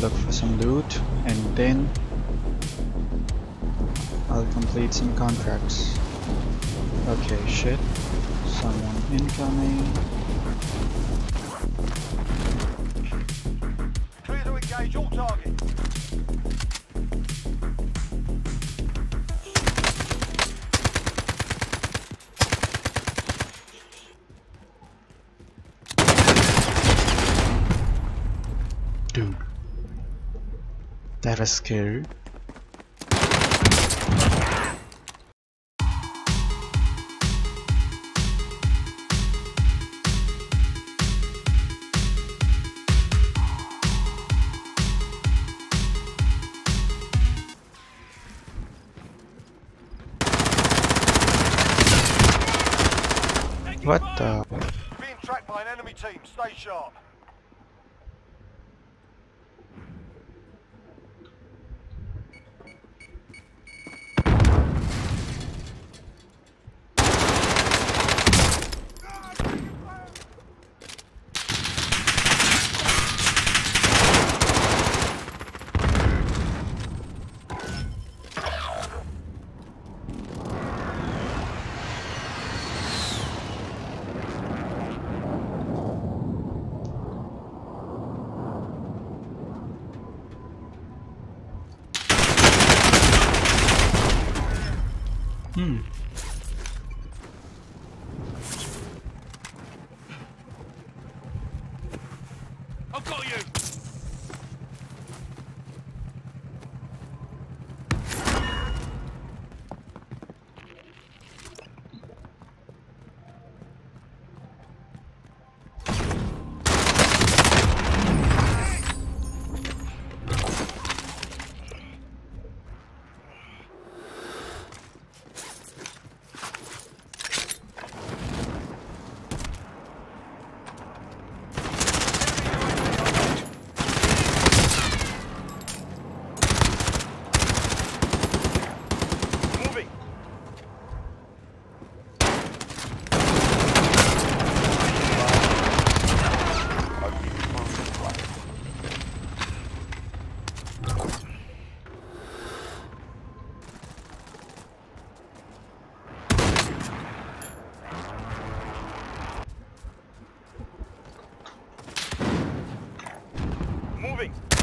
look for some loot, and then I'll complete some contracts. Okay, shit. Someone incoming. Clear to engage all targets. Dude, that was scary. What the? Being tracked by an enemy team, stay sharp. I've got you! Moving.